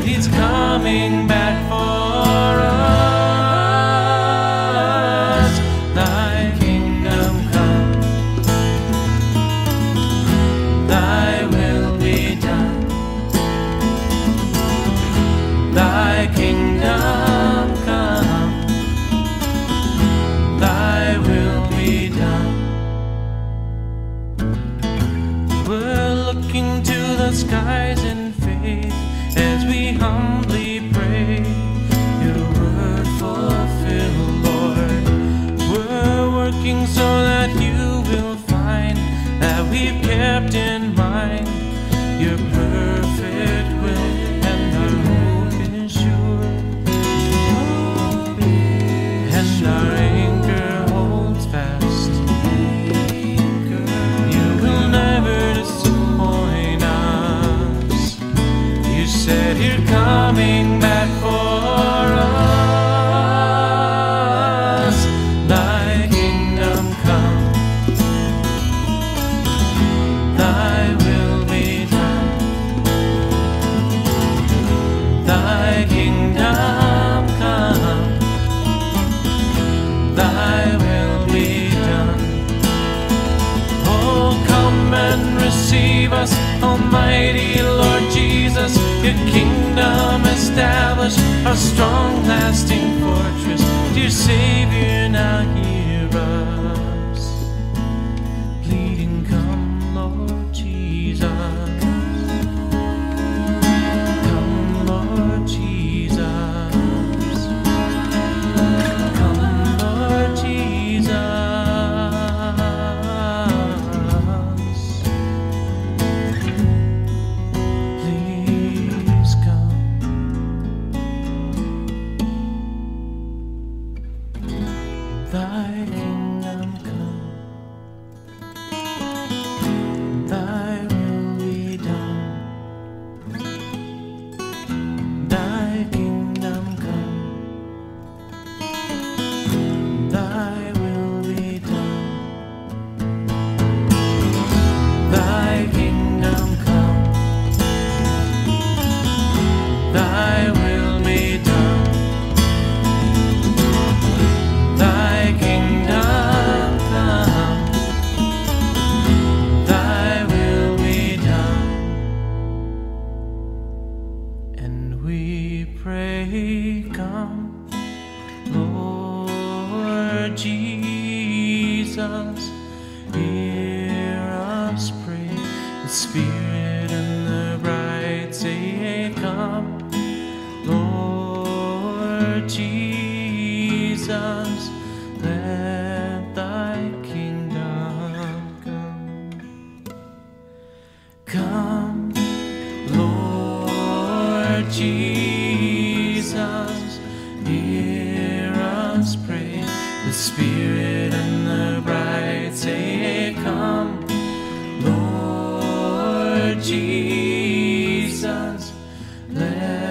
and He's coming back for us. Thy kingdom come, Thy will be done. Thy kingdom come, Thy will be done. We're looking to the skies in faith, as we humbly pray, Your word fulfill, Lord. We're working so that You will find that we've kept in mind Your perfect will, and our hope is sure, and our anchor holds fast. You will never disappoint us. You said You're coming back for us. Thy kingdom come, Thy will be done. Thy kingdom come, Thy will be done. Oh, come and receive us, Almighty Lord Jesus, Your kingdom establish, a strong lasting fortress. Dear Savior, now hear us pleading, come Lord Jesus, come Lord Jesus, come Lord Jesus. Thy kingdom come, Thy will be done. Thy kingdom come, Thy will be done. Thy kingdom come, Thy will be done. Pray, come, Lord Jesus, hear us pray. The Spirit and the bride say, come, Lord Jesus, let Thy kingdom come. Come, Lord Jesus, hear us pray. The Spirit and the bride say, come, Lord Jesus, let